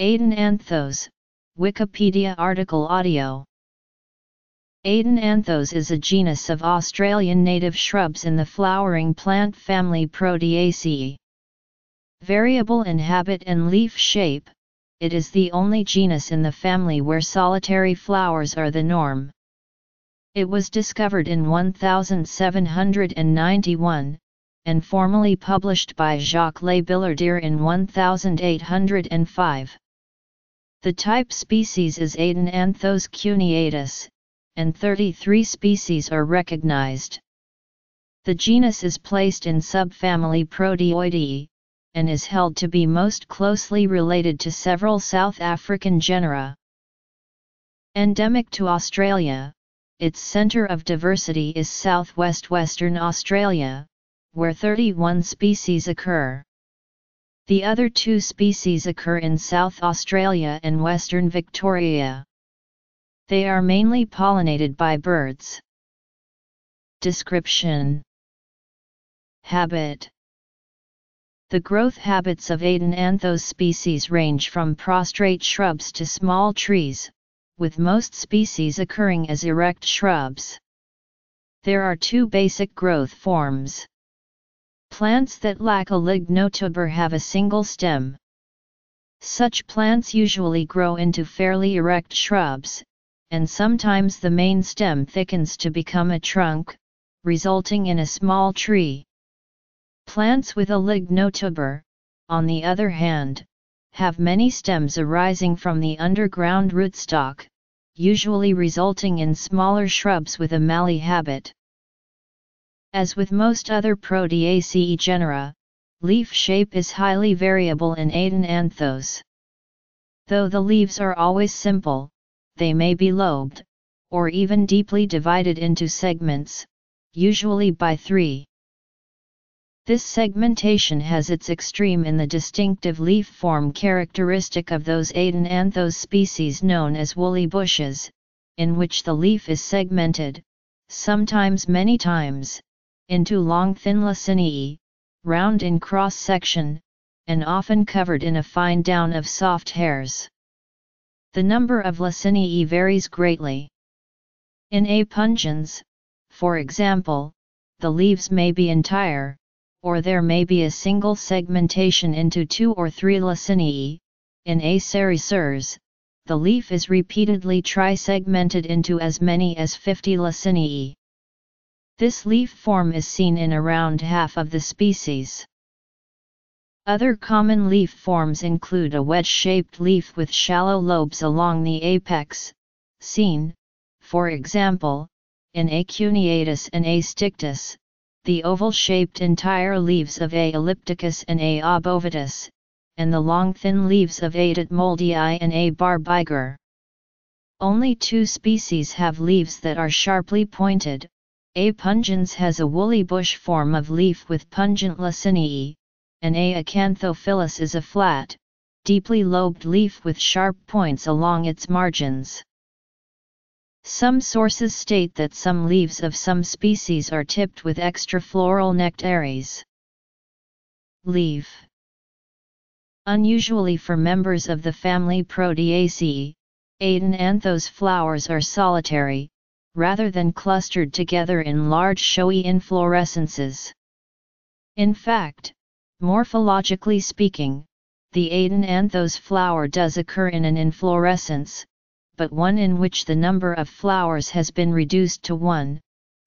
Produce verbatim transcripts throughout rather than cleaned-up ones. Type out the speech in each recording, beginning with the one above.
Aidan Anthos, Wikipedia article audio. Aidan anthos is a genus of Australian native shrubs in the flowering plant family Proteaceae. Variable in habit and leaf shape, it is the only genus in the family where solitary flowers are the norm. It was discovered in one thousand seven hundred ninety-one, and formally published by Jacques Le Billardier in one thousand eight hundred five. The type species is Aidan anthos cuneatus, and thirty-three species are recognized. The genus is placed in subfamily Proteoideae, and is held to be most closely related to several South African genera. Endemic to Australia, its centre of diversity is southwest Western Australia, where thirty-one species occur. The other two species occur in South Australia and Western Victoria. They are mainly pollinated by birds. Description. Habit. The growth habits of Aidan anthos species range from prostrate shrubs to small trees, with most species occurring as erect shrubs. There are two basic growth forms. Plants that lack a lignotuber have a single stem. Such plants usually grow into fairly erect shrubs, and sometimes the main stem thickens to become a trunk, resulting in a small tree. Plants with a lignotuber, on the other hand, have many stems arising from the underground rootstock, usually resulting in smaller shrubs with a mallee habit. As with most other Proteaceae genera, leaf shape is highly variable in Aidan anthos. Though the leaves are always simple, they may be lobed, or even deeply divided into segments, usually by three. This segmentation has its extreme in the distinctive leaf form characteristic of those Aidan anthos species known as woolly bushes, in which the leaf is segmented, sometimes many times, into long thin lacinae, round in cross-section, and often covered in a fine down of soft hairs. The number of lacinae varies greatly. In A. pungens, for example, the leaves may be entire, or there may be a single segmentation into two or three lacinae. In A. sericers, the leaf is repeatedly trisegmented into as many as fifty lacinae. This leaf form is seen in around half of the species. Other common leaf forms include a wedge-shaped leaf with shallow lobes along the apex, seen, for example, in A. cuneatus and A. styctus, the oval-shaped entire leaves of A. ellipticus and A. obovatus, and the long thin leaves of A. dittmoldii and A. barbiger. Only two species have leaves that are sharply pointed. A. pungens has a woolly bush form of leaf with pungent lacinae, and A. acanthophilus is a flat, deeply lobed leaf with sharp points along its margins. Some sources state that some leaves of some species are tipped with extrafloral nectaries. Leaf. Unusually for members of the family Proteaceae, Aidan anthos flowers are solitary, rather than clustered together in large showy inflorescences. In fact, morphologically speaking, the Aidan anthos flower does occur in an inflorescence, but one in which the number of flowers has been reduced to one,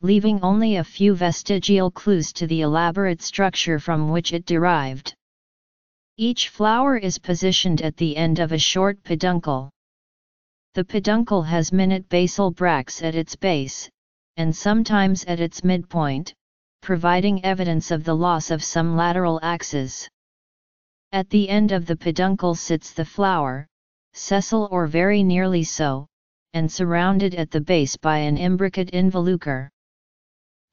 leaving only a few vestigial clues to the elaborate structure from which it derived. Each flower is positioned at the end of a short peduncle. The peduncle has minute basal bracts at its base, and sometimes at its midpoint, providing evidence of the loss of some lateral axes. At the end of the peduncle sits the flower, sessile or very nearly so, and surrounded at the base by an imbricate involucre.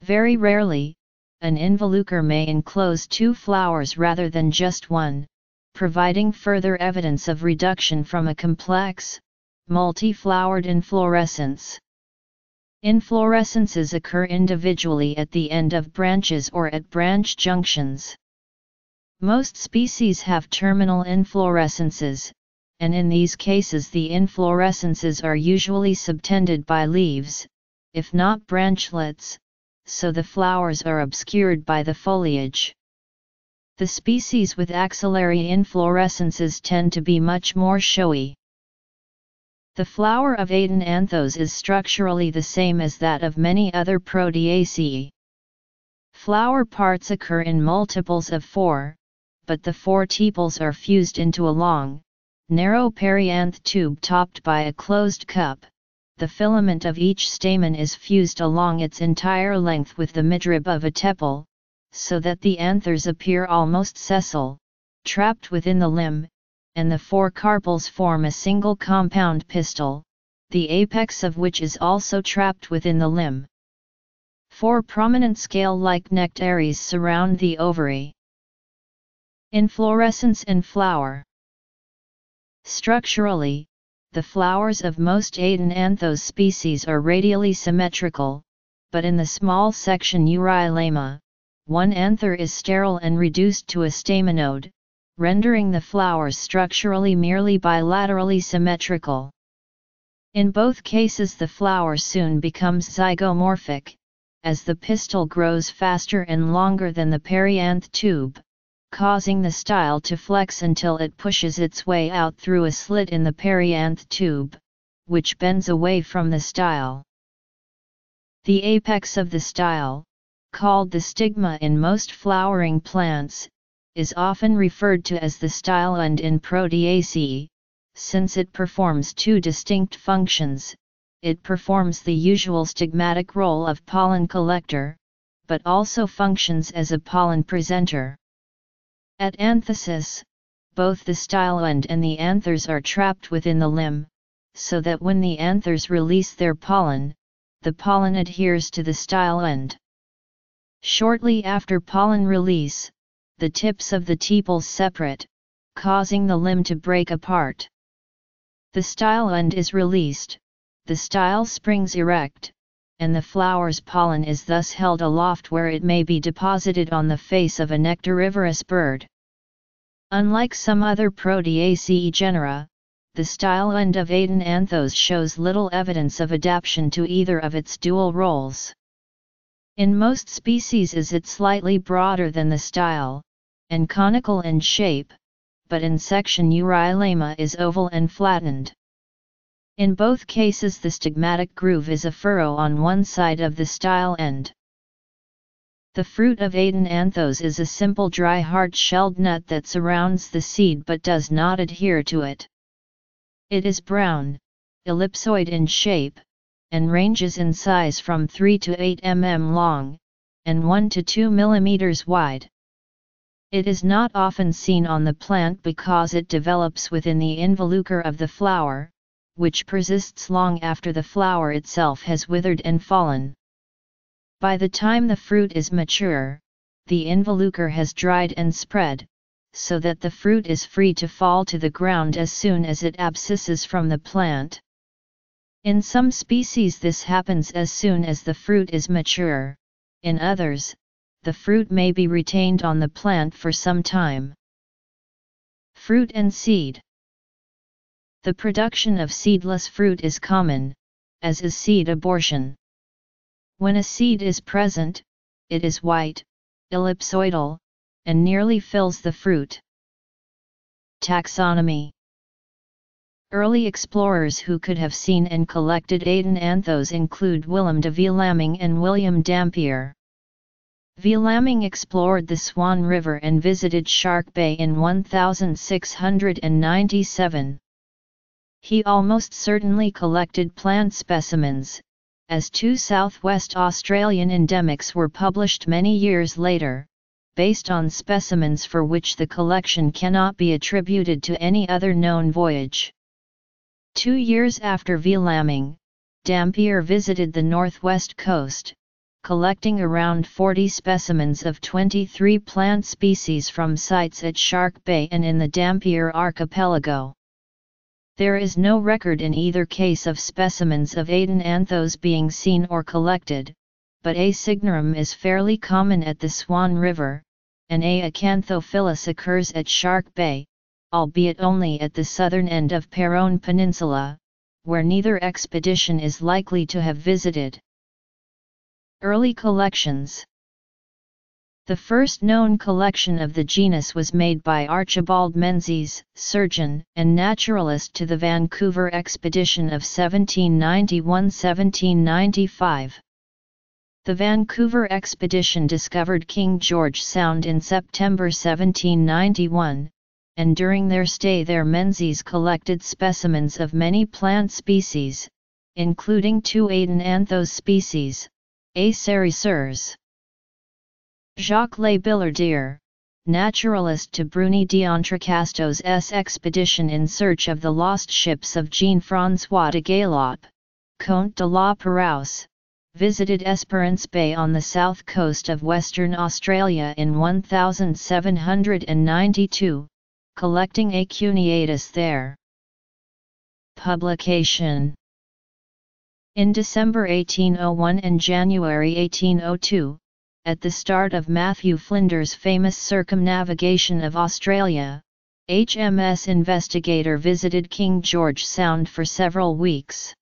Very rarely, an involucre may enclose two flowers rather than just one, providing further evidence of reduction from a complex, multi-flowered inflorescence. Inflorescences occur individually at the end of branches or at branch junctions. Most species have terminal inflorescences, and in these cases the inflorescences are usually subtended by leaves, if not branchlets, so the flowers are obscured by the foliage. The species with axillary inflorescences tend to be much more showy. The flower of Atenanthos is structurally the same as that of many other Proteaceae. Flower parts occur in multiples of four, but the four tepals are fused into a long, narrow perianth tube topped by a closed cup. The filament of each stamen is fused along its entire length with the midrib of a tepal, so that the anthers appear almost sessile, trapped within the limb, and the four carpels form a single compound pistil, the apex of which is also trapped within the limb. Four prominent scale-like nectaries surround the ovary. Inflorescence and flower. Structurally, the flowers of most Atenanthos species are radially symmetrical, but in the small section Euryalema, one anther is sterile and reduced to a staminode, rendering the flowers structurally merely bilaterally symmetrical. In both cases the flower soon becomes zygomorphic, as the pistil grows faster and longer than the perianth tube, causing the style to flex until it pushes its way out through a slit in the perianth tube, which bends away from the style. The apex of the style, called the stigma in most flowering plants, is often referred to as the style end in Proteaceae, since it performs two distinct functions. It performs the usual stigmatic role of pollen collector, but also functions as a pollen presenter. At anthesis, both the style end and the anthers are trapped within the limb, so that when the anthers release their pollen, the pollen adheres to the style end. Shortly after pollen release, the tips of the tepals separate, causing the limb to break apart. The style end is released, the style springs erect, and the flower's pollen is thus held aloft where it may be deposited on the face of a nectarivorous bird. Unlike some other Proteaceae genera, the style end of Atenanthos shows little evidence of adaptation to either of its dual roles. In most species is it slightly broader than the style, and conical in shape, but in section Euryalema is oval and flattened. In both cases the stigmatic groove is a furrow on one side of the style end. The fruit of Atenanthos is a simple dry hard-shelled nut that surrounds the seed but does not adhere to it. It is brown, ellipsoid in shape, and ranges in size from three to eight millimeters long, and one to two millimeters wide. It is not often seen on the plant because it develops within the involucre of the flower, which persists long after the flower itself has withered and fallen. By the time the fruit is mature, the involucre has dried and spread, so that the fruit is free to fall to the ground as soon as it abscisses from the plant. In some species this happens as soon as the fruit is mature, in others, the fruit may be retained on the plant for some time. Fruit and seed. The production of seedless fruit is common, as is seed abortion. When a seed is present, it is white, ellipsoidal, and nearly fills the fruit. Taxonomy. Early explorers who could have seen and collected Atenanthos include Willem de Vlaming and William Dampier. Vlaming explored the Swan River and visited Shark Bay in one thousand six hundred ninety-seven. He almost certainly collected plant specimens, as two Southwest Australian endemics were published many years later, based on specimens for which the collection cannot be attributed to any other known voyage. Two years after Vlaming, Dampier visited the northwest coast, collecting around forty specimens of twenty-three plant species from sites at Shark Bay and in the Dampier Archipelago. There is no record in either case of specimens of Atenanthos being seen or collected, but A. cygnarum is fairly common at the Swan River, and A. acanthophilus occurs at Shark Bay, albeit only at the southern end of Péronne Peninsula, where neither expedition is likely to have visited. Early collections. The first known collection of the genus was made by Archibald Menzies, surgeon and naturalist to the Vancouver expedition of seventeen ninety-one to seventeen ninety-five. The Vancouver expedition discovered King George Sound in September seventeen ninety-one, and during their stay there Menzies collected specimens of many plant species, including two Atenanthos species, Acericers. Jacques Le Billardier, naturalist to Bruni d'Entrecasteaux's expedition in search of the lost ships of Jean-François de Gallop, Comte de la Perouse, visited Esperance Bay on the south coast of Western Australia in one thousand seven hundred ninety-two, collecting Acuneatus there. Publication. In December eighteen oh one and January eighteen oh two, at the start of Matthew Flinders' famous circumnavigation of Australia, H M S Investigator visited King George Sound for several weeks.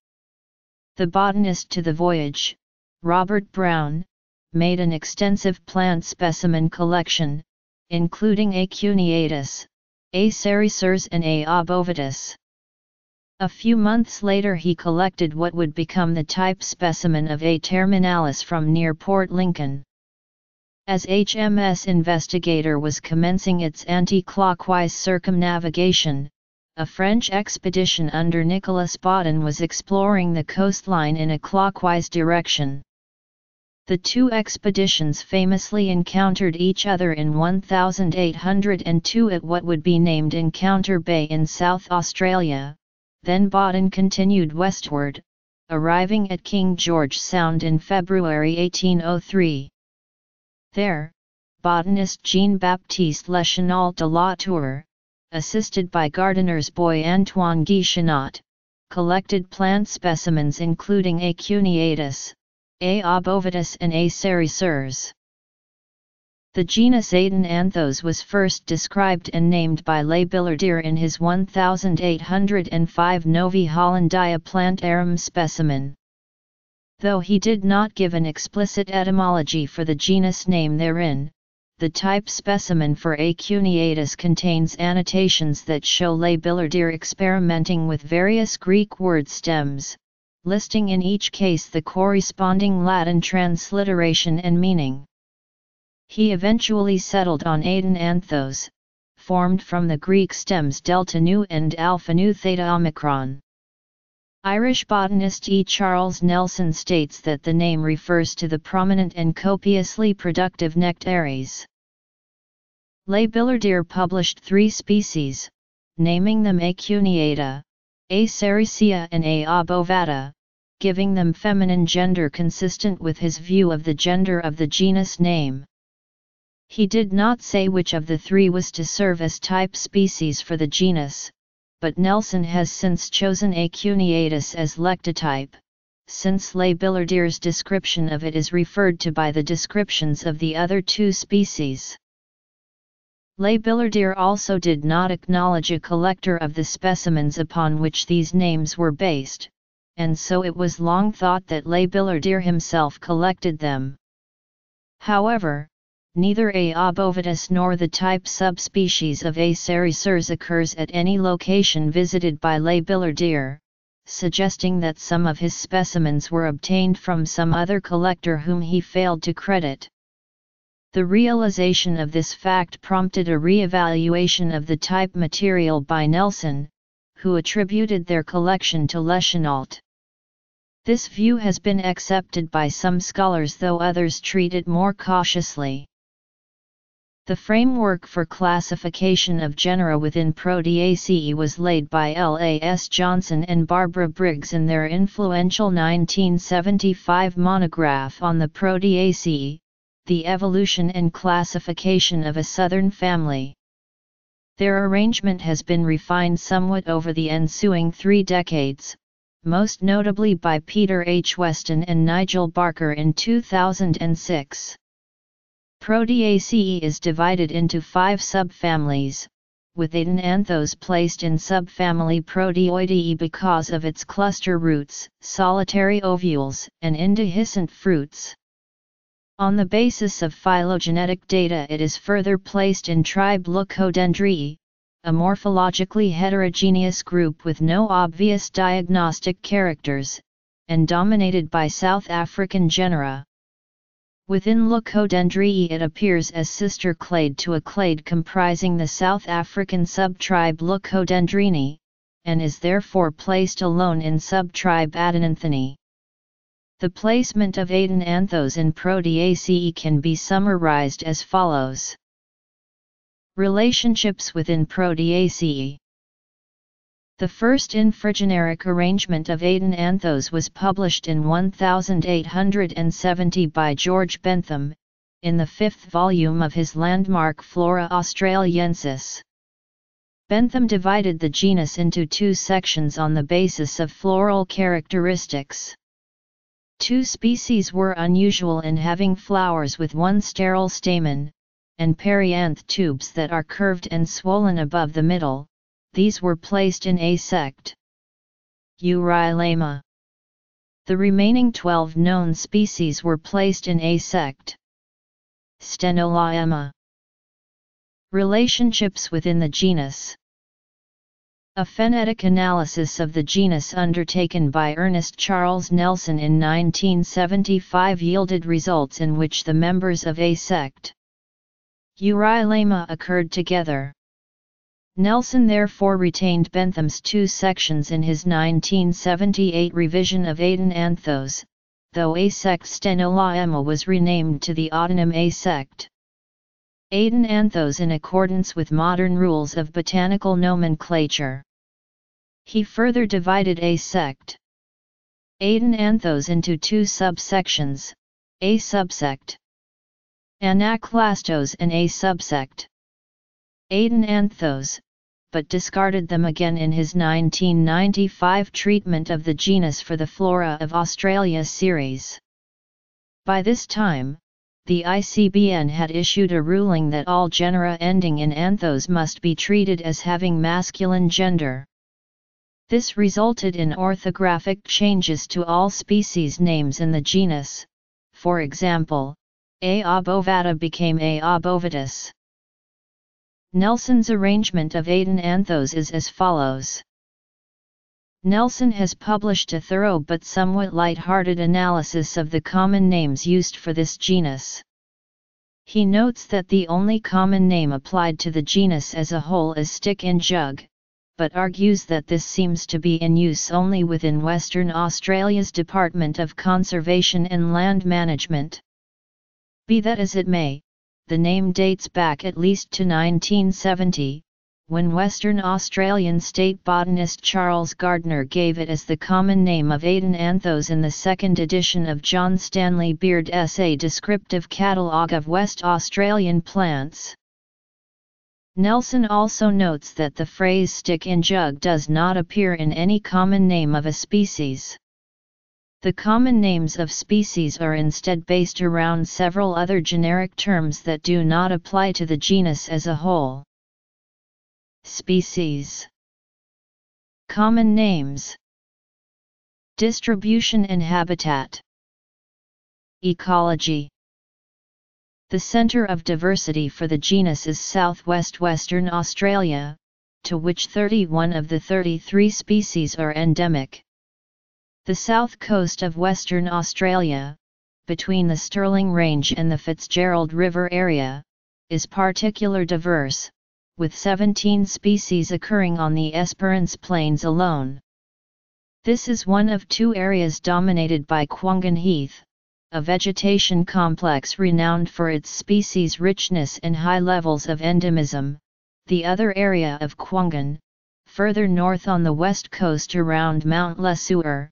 The botanist to the voyage, Robert Brown, made an extensive plant specimen collection, including Acuneatus, Acericers and A. obovatus. A few months later he collected what would become the type specimen of A. terminalis from near Port Lincoln. As H M S Investigator was commencing its anti-clockwise circumnavigation, a French expedition under Nicolas Baudin was exploring the coastline in a clockwise direction. The two expeditions famously encountered each other in eighteen oh two at what would be named Encounter Bay in South Australia, then Baudin continued westward, arriving at King George Sound in February eighteen oh three. There, botanist Jean-Baptiste Leschenal de la Tour, assisted by gardener's boy Antoine Guichenot, collected plant specimens including Acuneatus, A. obovatus and Acericers. The genus Atenanthos was first described and named by Le Billardier in his eighteen oh five Novi Hollandia plantarum specimen. Though he did not give an explicit etymology for the genus name therein, the type specimen for Acuneatus contains annotations that show Le Billardier experimenting with various Greek word stems, listing in each case the corresponding Latin transliteration and meaning. He eventually settled on Atenanthos, formed from the Greek stems delta nu and alpha nu theta omicron. Irish botanist E. Charles Nelson states that the name refers to the prominent and copiously productive nectaries. Le Billardier published three species, naming them Acuneata, Acericea and A. obovata, giving them feminine gender consistent with his view of the gender of the genus name. He did not say which of the three was to serve as type species for the genus, but Nelson has since chosen Acuneatus as lectotype, since Le Billardier's description of it is referred to by the descriptions of the other two species. Le Billardier also did not acknowledge a collector of the specimens upon which these names were based, and so it was long thought that Le Billardier himself collected them. However, neither A. obovatus nor the type subspecies of Acericers occurs at any location visited by Le Billardier, suggesting that some of his specimens were obtained from some other collector whom he failed to credit. The realization of this fact prompted a re-evaluation of the type material by Nelson, who attributed their collection to Leschenault. This view has been accepted by some scholars, though others treat it more cautiously. The framework for classification of genera within Proteaceae was laid by L A S Johnson and Barbara Briggs in their influential nineteen seventy-five monograph on the Proteaceae, the evolution and classification of a southern family. Their arrangement has been refined somewhat over the ensuing three decades, most notably by Peter H. Weston and Nigel Barker in two thousand six. Proteaceae is divided into five subfamilies, with Adenanthos placed in subfamily Proteoideae because of its cluster roots, solitary ovules, and indehiscent fruits. On the basis of phylogenetic data, it is further placed in tribe Leucodendriae, a morphologically heterogeneous group with no obvious diagnostic characters, and dominated by South African genera. Within Leucodendriae, it appears as sister clade to a clade comprising the South African subtribe Leucodendrini, and is therefore placed alone in subtribe Adenanthinae. The placement of Adenanthos in Proteaceae can be summarized as follows. Relationships within Proteaceae. The first infrageneric arrangement of Adenanthos was published in eighteen seventy by George Bentham, in the fifth volume of his landmark Flora Australiensis. Bentham divided the genus into two sections on the basis of floral characteristics. Two species were unusual in having flowers with one sterile stamen, and perianth tubes that are curved and swollen above the middle. These were placed in a sect. Eurylema. The remaining twelve known species were placed in a sect. Stenolaema. Relationships within the genus. A phonetic analysis of the genus undertaken by Ernest Charles Nelson in nineteen seventy-five yielded results in which the members of a sect Eurylema occurred together. Nelson therefore retained Bentham's two sections in his nineteen seventy-eight revision of Adenanthos, though a sect Stenolaema was renamed to the Audenum a sect. Adenanthos in accordance with modern rules of botanical nomenclature. He further divided a sect Adenanthos into two subsections, a subsect Anaclastos and a subsect Adenanthos, but discarded them again in his nineteen ninety-five treatment of the genus for the Flora of Australia series. By this time, the I C B N had issued a ruling that all genera ending in anthos must be treated as having masculine gender. This resulted in orthographic changes to all species names in the genus. For example, A. obovata became A. obovatus. Nelson's arrangement of Adenanthos is as follows. Nelson has published a thorough but somewhat light-hearted analysis of the common names used for this genus. He notes that the only common name applied to the genus as a whole is stick in jug, but argues that this seems to be in use only within Western Australia's Department of Conservation and Land Management. Be that as it may, the name dates back at least to nineteen seventy, when Western Australian state botanist Charles Gardner gave it as the common name of Adenanthos in the second edition of John Stanley Beard's A Descriptive Catalogue of West Australian Plants. Nelson also notes that the phrase stick in jug does not appear in any common name of a species. The common names of species are instead based around several other generic terms that do not apply to the genus as a whole. Species. Common names. Distribution and habitat. Ecology. The center of diversity for the genus is southwest Western Australia, to which thirty-one of the thirty-three species are endemic. The south coast of Western Australia, between the Stirling Range and the Fitzgerald River area, is particularly diverse, with seventeen species occurring on the Esperance Plains alone. This is one of two areas dominated by Quangan Heath, a vegetation complex renowned for its species richness and high levels of endemism. The other area of Quangan, further north on the west coast around Mount Le Sueur,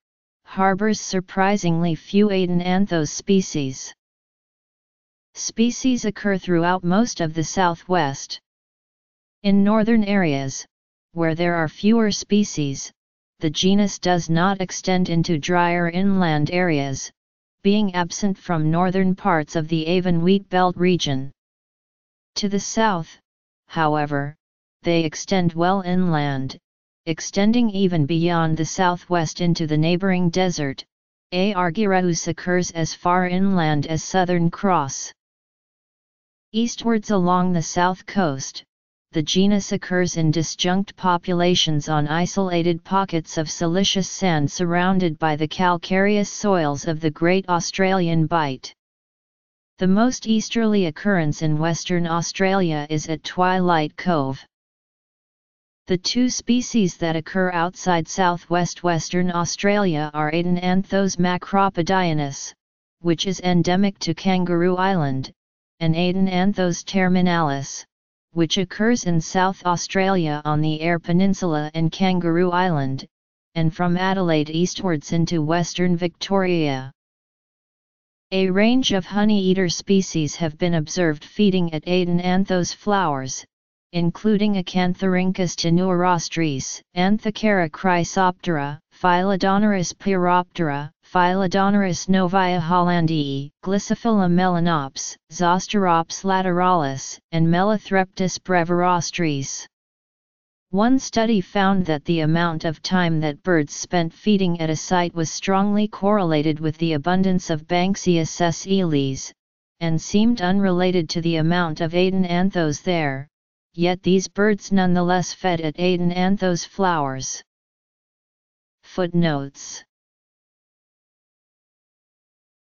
harbors surprisingly few Adenanthos species. Species occur throughout most of the southwest. In northern areas, where there are fewer species, the genus does not extend into drier inland areas, being absent from northern parts of the Avon Wheatbelt region. To the south, however, they extend well inland, extending even beyond the southwest into the neighboring desert. Argyraeus occurs as far inland as Southern Cross. Eastwards along the south coast, the genus occurs in disjunct populations on isolated pockets of silicious sand surrounded by the calcareous soils of the Great Australian Bight. The most easterly occurrence in Western Australia is at Twilight Cove. The two species that occur outside southwest Western Australia are Aedenanthos macropodianus, which is endemic to Kangaroo Island, and Aedenanthos terminalis, which occurs in South Australia on the Eyre Peninsula and Kangaroo Island, and from Adelaide eastwards into Western Victoria. A range of honey-eater species have been observed feeding at Aedenanthos flowers, including Acanthorhynchus tenuirostris, Anthocera chrysoptera, Phylodonurus pteroptera, Phylodonurus novia hollandii, Glycophylla melanops, Zosterops lateralis, and Melathreptis brevirostris. One study found that the amount of time that birds spent feeding at a site was strongly correlated with the abundance of Banksia sessiles, and seemed unrelated to the amount of Aedenanthos there, yet these birds nonetheless fed at Aedenanthos flowers. Footnotes.